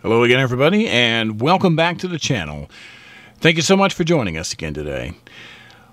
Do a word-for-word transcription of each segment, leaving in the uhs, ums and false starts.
Hello again, everybody, and welcome back to the channel. Thank you so much for joining us again today.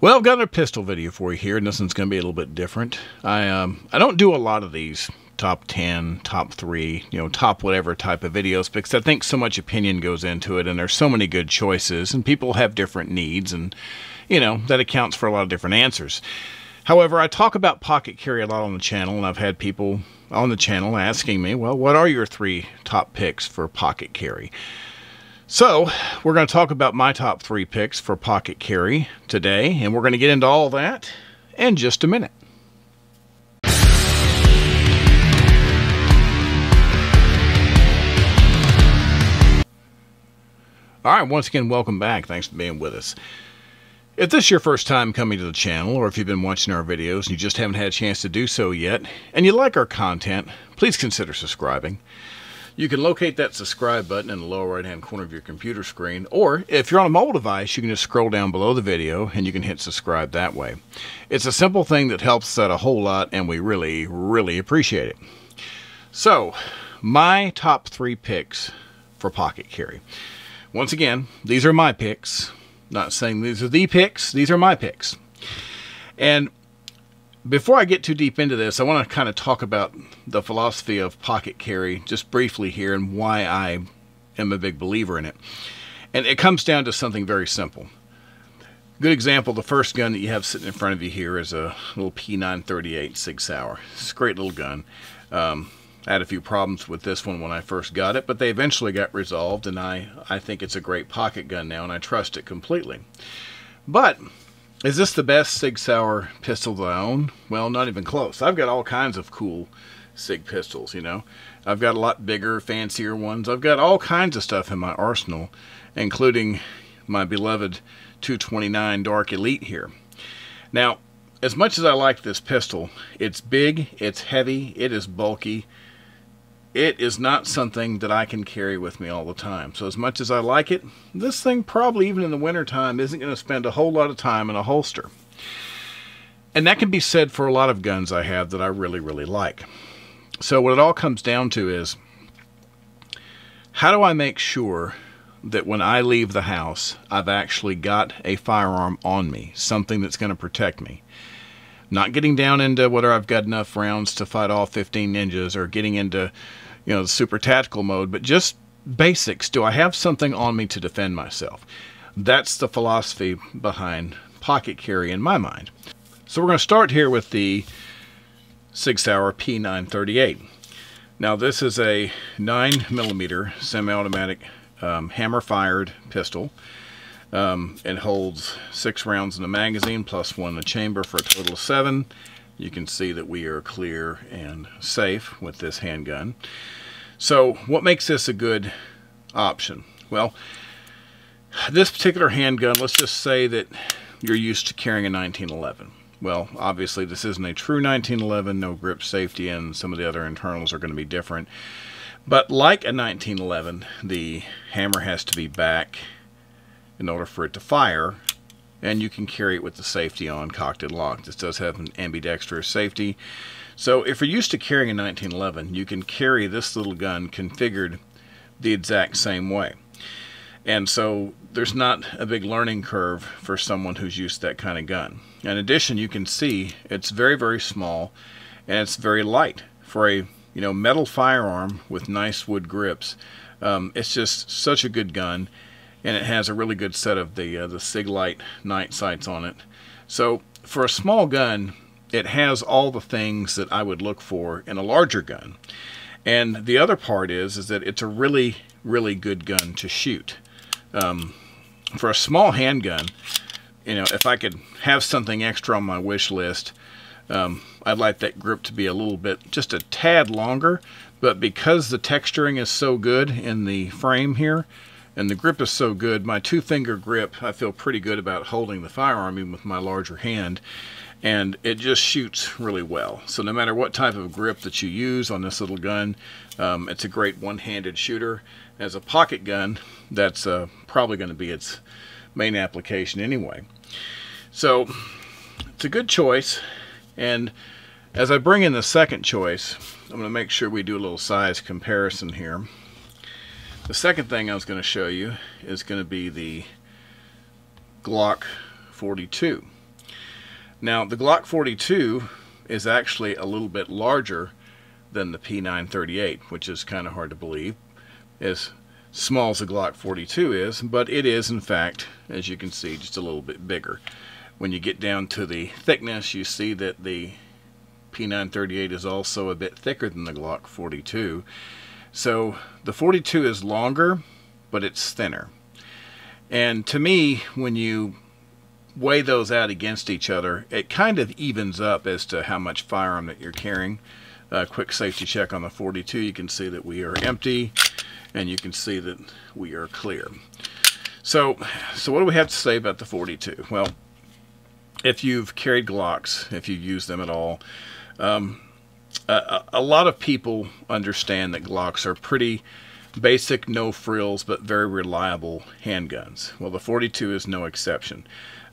Well, I've got another pistol video for you here, and this one's going to be a little bit different. I um, I don't do a lot of these top ten, top three, you know, top whatever type of videos, because I think so much opinion goes into it, and there's so many good choices, and people have different needs, and, you know, that accounts for a lot of different answers. However, I talk about pocket carry a lot on the channel, and I've had people on the channel asking me, well, what are your three top picks for pocket carry? So we're going to talk about my top three picks for pocket carry today, and we're going to get into all that in just a minute. All right, once again, welcome back. Thanks for being with us. If this is your first time coming to the channel, or if you've been watching our videos and you just haven't had a chance to do so yet, and you like our content, please consider subscribing. You can locate that subscribe button in the lower right-hand corner of your computer screen, or if you're on a mobile device, you can just scroll down below the video and you can hit subscribe that way. It's a simple thing that helps out a whole lot, and we really, really appreciate it. So, my top three picks for pocket carry. Once again, these are my picks. Not saying these are the picks, these are my picks. And before I get too deep into this, I want to kind of talk about the philosophy of pocket carry just briefly here, and why I am a big believer in it. And it comes down to something very simple. Good example, the first gun that you have sitting in front of you here is a little P nine thirty-eight Sig Sauer. It's a great little gun. Um, I had a few problems with this one when I first got it, but they eventually got resolved, and I, I think it's a great pocket gun now, and I trust it completely. But is this the best Sig Sauer pistol that I own? Well, not even close. I've got all kinds of cool Sig pistols, you know. I've got a lot bigger, fancier ones. I've got all kinds of stuff in my arsenal, including my beloved two twenty-nine Dark Elite here. Now, as much as I like this pistol, it's big, it's heavy, it is bulky. It is not something that I can carry with me all the time. So as much as I like it, this thing probably, even in the wintertime, isn't going to spend a whole lot of time in a holster. And that can be said for a lot of guns I have that I really, really like. So what it all comes down to is, how do I make sure that when I leave the house, I've actually got a firearm on me, something that's going to protect me? Not getting down into whether I've got enough rounds to fight all fifteen ninjas, or getting into, you know, the super tactical mode, but just basics. Do I have something on me to defend myself? That's the philosophy behind pocket carry in my mind. So we're going to start here with the Sig Sauer P nine thirty-eight. Now this is a nine millimeter semi-automatic um, hammer-fired pistol. Um, it holds six rounds in the magazine plus one in the chamber for a total of seven. You can see that we are clear and safe with this handgun. So what makes this a good option? Well, this particular handgun, let's just say that you're used to carrying a nineteen eleven. Well, obviously this isn't a true nineteen eleven, no grip safety, and some of the other internals are going to be different. But like a nineteen eleven, the hammer has to be back in order for it to fire, and you can carry it with the safety on, cocked and locked. This does have an ambidextrous safety. So if you're used to carrying a nineteen eleven, you can carry this little gun configured the exact same way. And so there's not a big learning curve for someone who's used to that kind of gun. In addition, you can see it's very, very small, and it's very light. For a, you know, metal firearm with nice wood grips, um, it's just such a good gun. And it has a really good set of the, uh, the Siglite night sights on it. So for a small gun, it has all the things that I would look for in a larger gun. And the other part is, is that it's a really, really good gun to shoot. Um, for a small handgun, you know, if I could have something extra on my wish list, um, I'd like that grip to be a little bit, just a tad longer. But because the texturing is so good in the frame here, and the grip is so good, my two-finger grip, I feel pretty good about holding the firearm even with my larger hand, and it just shoots really well. So no matter what type of grip that you use on this little gun, um, it's a great one-handed shooter. As a pocket gun, that's uh, probably going to be its main application anyway. So it's a good choice, and as I bring in the second choice, I'm going to make sure we do a little size comparison here. The second thing I was going to show you is going to be the Glock forty-two. Now, the Glock forty-two is actually a little bit larger than the P nine thirty-eight, which is kind of hard to believe, as small as the Glock forty-two is, but it is, in fact, as you can see, just a little bit bigger. When you get down to the thickness, you see that the P nine thirty-eight is also a bit thicker than the Glock forty-two. So the forty-two is longer, but it's thinner. And to me, when you weigh those out against each other, it kind of evens up as to how much firearm that you're carrying. A quick safety check on the forty-two, you can see that we are empty, and you can see that we are clear. So, so what do we have to say about the forty-two? Well, if you've carried Glocks, if you use them at all, um, a, a lot of people understand that Glocks are pretty basic, no frills, but very reliable handguns. Well, the forty-two is no exception.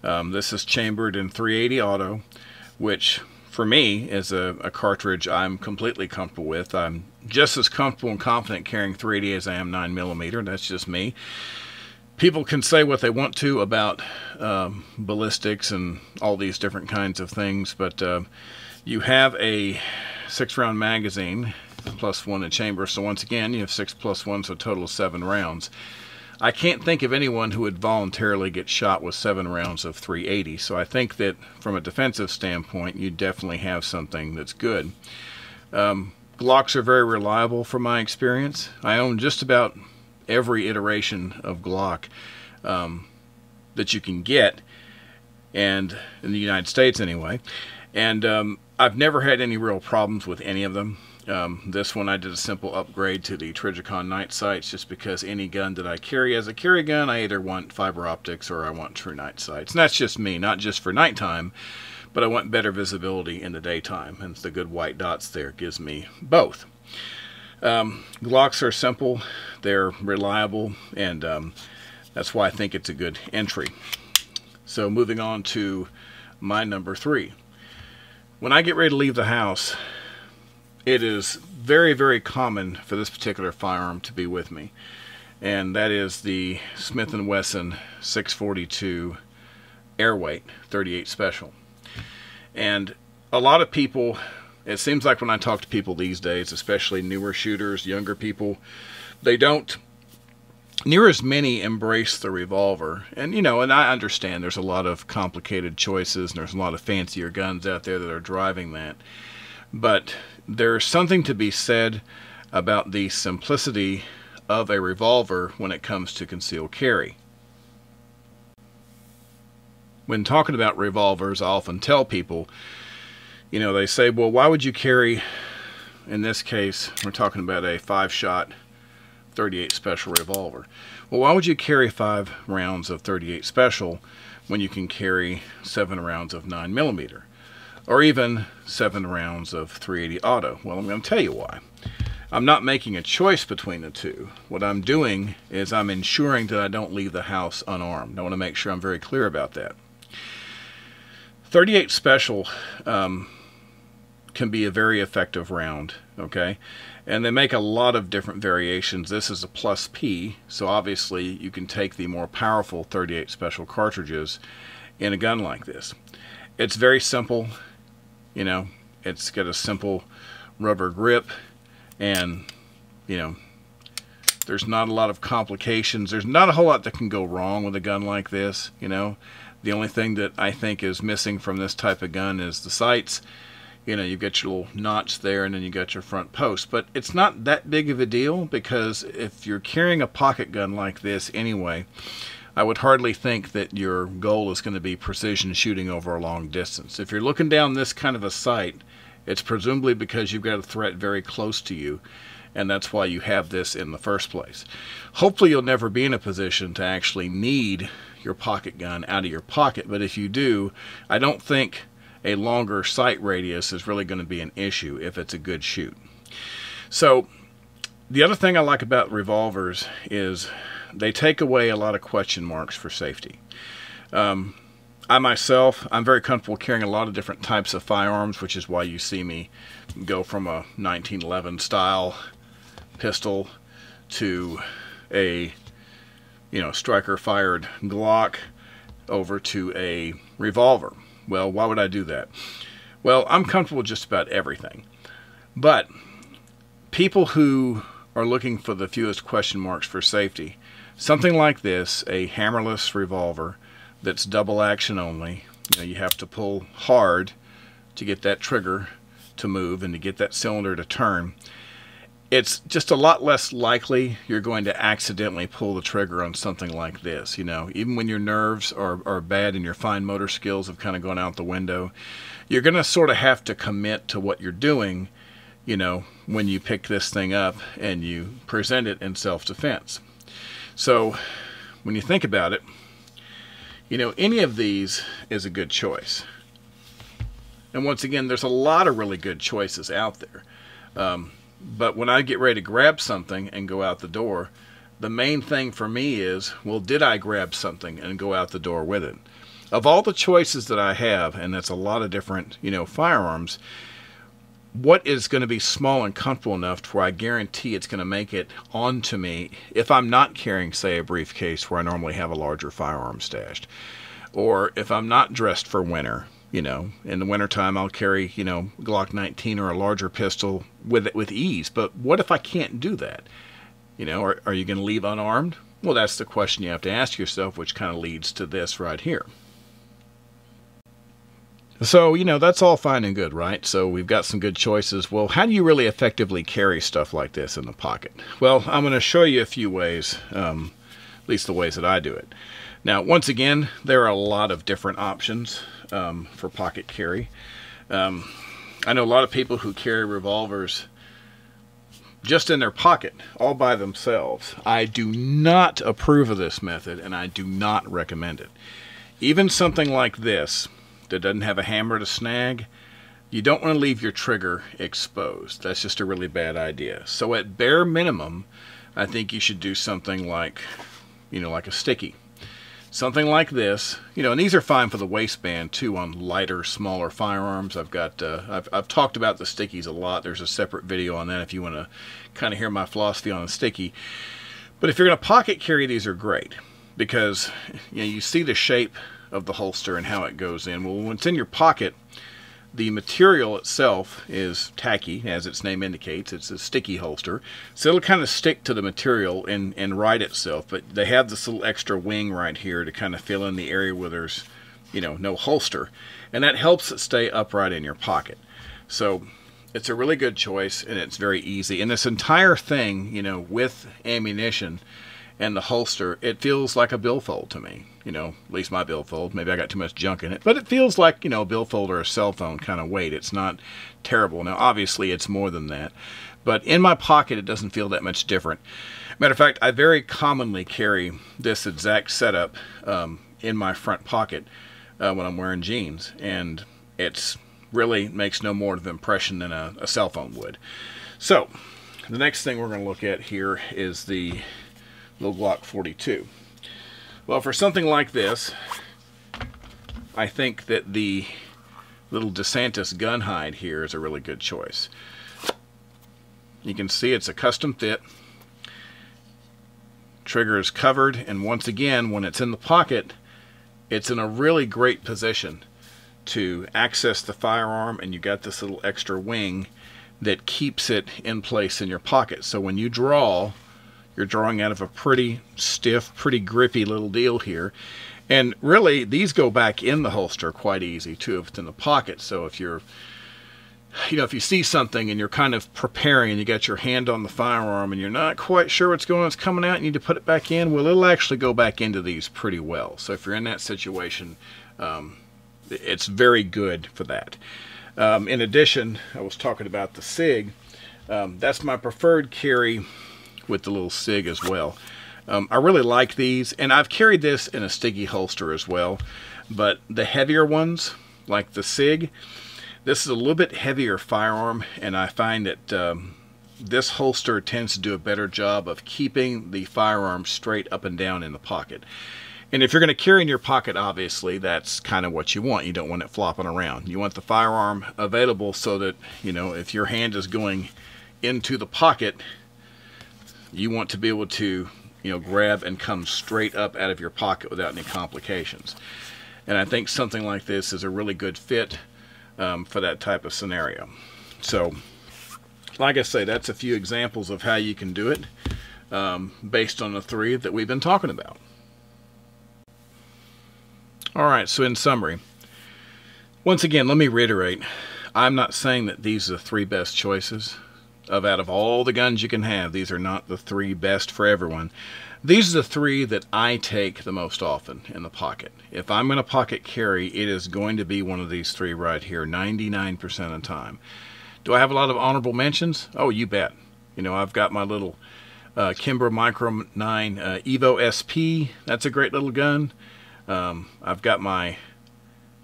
Um, this is chambered in three eighty auto, which for me is a, a cartridge I'm completely comfortable with. I'm just as comfortable and confident carrying three eighty as I am nine millimeter. That's just me. People can say what they want to about um, ballistics and all these different kinds of things, but uh, you have a six round magazine plus one in chamber, so once again you have six plus one, so a total of seven rounds. I can't think of anyone who would voluntarily get shot with seven rounds of three eighty, so I think that from a defensive standpoint you definitely have something that's good. Um, Glocks are very reliable from my experience. I own just about every iteration of Glock um, that you can get, and in the United States anyway, and um, I've never had any real problems with any of them. Um, this one I did a simple upgrade to the Trijicon night sights just because any gun that I carry as a carry gun, I either want fiber optics or I want true night sights. And that's just me, not just for nighttime, but I want better visibility in the daytime, and the good white dots there gives me both. Um, Glocks are simple, they're reliable, and um, that's why I think it's a good entry. So moving on to my number three. When I get ready to leave the house, it is very, very common for this particular firearm to be with me, and that is the Smith and Wesson six forty-two Airweight thirty-eight Special. And a lot of people, it seems like when I talk to people these days, especially newer shooters, younger people, they don't near as many embrace the revolver. And, you know, and I understand there's a lot of complicated choices and there's a lot of fancier guns out there that are driving that. But there's something to be said about the simplicity of a revolver when it comes to concealed carry. When talking about revolvers, I often tell people, you know, they say, well, why would you carry, in this case, we're talking about a five shot thirty-eight Special revolver. Well, why would you carry five rounds of thirty-eight Special when you can carry seven rounds of nine millimeter? Or even seven rounds of three eighty auto. Well, I'm going to tell you why. I'm not making a choice between the two. What I'm doing is I'm ensuring that I don't leave the house unarmed. I want to make sure I'm very clear about that. thirty-eight Special um, can be a very effective round, okay? And they make a lot of different variations. This is a plus P, so obviously you can take the more powerful thirty-eight Special cartridges in a gun like this. It's very simple. You know, it's got a simple rubber grip, and, you know, there's not a lot of complications. There's not a whole lot that can go wrong with a gun like this, you know. The only thing that I think is missing from this type of gun is the sights. You know, you've got your little notch there, and then you got your front post. But it's not that big of a deal, because if you're carrying a pocket gun like this anyway, I would hardly think that your goal is going to be precision shooting over a long distance. If you're looking down this kind of a sight, it's presumably because you've got a threat very close to you, and that's why you have this in the first place. Hopefully you'll never be in a position to actually need your pocket gun out of your pocket, but if you do, I don't think a longer sight radius is really going to be an issue if it's a good shoot. So the other thing I like about revolvers is they take away a lot of question marks for safety. Um, I myself, I'm very comfortable carrying a lot of different types of firearms, which is why you see me go from a nineteen eleven style pistol to a, you know, striker fired Glock over to a revolver. Well, why would I do that? Well, I'm comfortable with just about everything. But people who are looking for the fewest question marks for safety, something like this, a hammerless revolver that's double action only, you know, you have to pull hard to get that trigger to move and to get that cylinder to turn. It's just a lot less likely you're going to accidentally pull the trigger on something like this. You know, even when your nerves are, are bad and your fine motor skills have kind of gone out the window, you're going to sort of have to commit to what you're doing, you know, when you pick this thing up and you present it in self-defense. So when you think about it, you know, any of these is a good choice. And once again, there's a lot of really good choices out there. Um, but when I get ready to grab something and go out the door, the main thing for me is, well, did I grab something and go out the door with it? Of all the choices that I have, and that's a lot of different, you know, firearms, what is going to be small and comfortable enough to where I guarantee it's going to make it onto me if I'm not carrying, say, a briefcase where I normally have a larger firearm stashed? Or if I'm not dressed for winter. You know, in the wintertime, I'll carry, you know, Glock nineteen or a larger pistol with with ease. But what if I can't do that? You know, are, are you going to leave unarmed? Well, that's the question you have to ask yourself, which kind of leads to this right here. So, you know, that's all fine and good, right? So we've got some good choices. Well, how do you really effectively carry stuff like this in the pocket? Well, I'm going to show you a few ways, um, at least the ways that I do it. Now, once again, there are a lot of different options um, for pocket carry. Um, I know a lot of people who carry revolvers just in their pocket, all by themselves. I do not approve of this method, and I do not recommend it. Even something like this that doesn't have a hammer to snag, you don't want to leave your trigger exposed. That's just a really bad idea. So at bare minimum, I think you should do something like, you know, like a sticky. Something like this, you know, and these are fine for the waistband too on lighter, smaller firearms. I've got, uh, I've, I've talked about the stickies a lot. There's a separate video on that if you want to kind of hear my philosophy on a sticky. But if you're going to pocket carry, these are great because, you know, you see the shape of the holster and how it goes in. Well, when it's in your pocket, the material itself is tacky, as its name indicates. It's a sticky holster. So it'll kind of stick to the material and, and ride itself. But they have this little extra wing right here to kind of fill in the area where there's, you know, no holster. And that helps it stay upright in your pocket. So it's a really good choice, and it's very easy. And this entire thing, you know, with ammunition and the holster, it feels like a billfold to me. You know, at least my billfold. Maybe I got too much junk in it. But it feels like, you know, a billfold or a cell phone kind of weight. It's not terrible. Now, obviously, it's more than that. But in my pocket, it doesn't feel that much different. Matter of fact, I very commonly carry this exact setup um, in my front pocket uh, when I'm wearing jeans. And it's really makes no more of an impression than a, a cell phone would. So, the next thing we're going to look at here is the little Glock forty-two. Well, for something like this, I think that the little DeSantis gun hide here is a really good choice. You can see it's a custom fit. Trigger is covered, and once again, when it's in the pocket, it's in a really great position to access the firearm, and you got this little extra wing that keeps it in place in your pocket. So when you draw, you're drawing out of a pretty stiff, pretty grippy little deal here. And really, these go back in the holster quite easy, too, if it's in the pocket. So if you're, you know, if you see something and you're kind of preparing and you got your hand on the firearm and you're not quite sure what's going on, it's coming out, you need to put it back in, well, it'll actually go back into these pretty well. So if you're in that situation, um, it's very good for that. Um, in addition, I was talking about the Sig. Um, that's my preferred carry with the little Sig as well. Um, I really like these, and I've carried this in a sticky holster as well, but the heavier ones, like the Sig, this is a little bit heavier firearm, and I find that um, this holster tends to do a better job of keeping the firearm straight up and down in the pocket. And if you're going to carry in your pocket, obviously, that's kind of what you want. You don't want it flopping around. You want the firearm available so that, you know, if your hand is going into the pocket, you want to be able to you know, grab and come straight up out of your pocket without any complications. And I think something like this is a really good fit um, for that type of scenario. So, like I say, that's a few examples of how you can do it um, based on the three that we've been talking about. All right, so in summary, once again, let me reiterate, I'm not saying that these are the three best choices. Of out of all the guns you can have, these are not the three best for everyone. These are the three that I take the most often in the pocket. If I'm going to pocket carry, it is going to be one of these three right here, ninety-nine percent of the time. Do I have a lot of honorable mentions? Oh, you bet. You know, I've got my little uh, Kimber Micro nine uh, Evo S P. That's a great little gun. Um, I've got my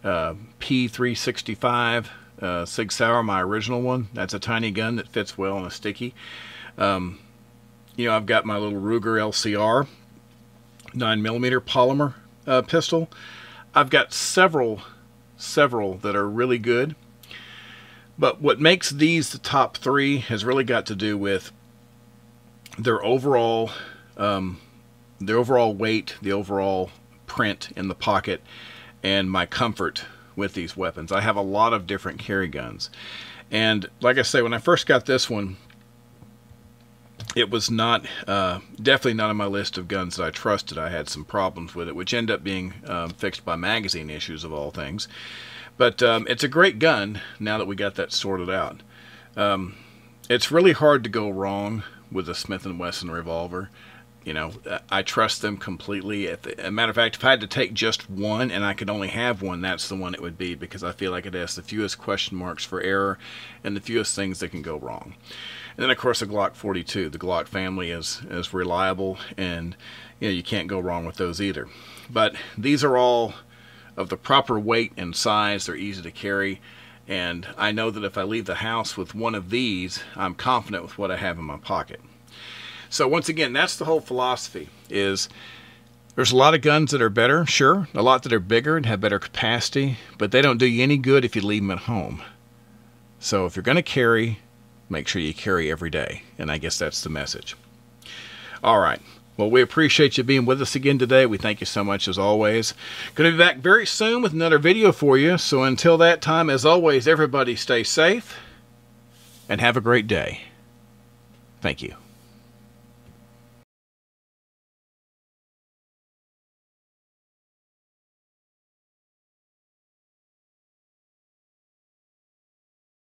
uh, P three sixty-five. Uh, Sig Sauer, my original one. That's a tiny gun that fits well in a sticky. Um, you know, I've got my little Ruger L C R nine millimeter polymer uh, pistol. I've got several, several that are really good. But what makes these the top three has really got to do with their overall, um, their overall weight, the overall print in the pocket, and my comfort with these weapons. I have a lot of different carry guns, and like I say, when I first got this one, it was not uh, definitely not on my list of guns that I trusted. I had some problems with it, which end up being um, fixed by magazine issues of all things, but um, it's a great gun now that we got that sorted out. Um, it's really hard to go wrong with a Smith and Wesson revolver. You know, I trust them completely. If, as a matter of fact, if I had to take just one and I could only have one, that's the one it would be, because I feel like it has the fewest question marks for error and the fewest things that can go wrong. And then, of course, the Glock forty-two. The Glock family is, is reliable, and, you know, you can't go wrong with those either. But these are all of the proper weight and size. They're easy to carry. And I know that if I leave the house with one of these, I'm confident with what I have in my pocket. So once again, that's the whole philosophy. Is there's a lot of guns that are better, sure, a lot that are bigger and have better capacity, but they don't do you any good if you leave them at home. So if you're going to carry, make sure you carry every day. And I guess that's the message. All right. Well, we appreciate you being with us again today. We thank you so much, as always. Going to be back very soon with another video for you. So until that time, as always, everybody stay safe and have a great day. Thank you.